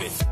it.